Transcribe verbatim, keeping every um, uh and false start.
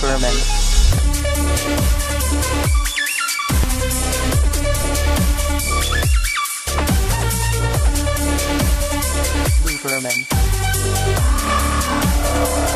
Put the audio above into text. temperament. Temperament.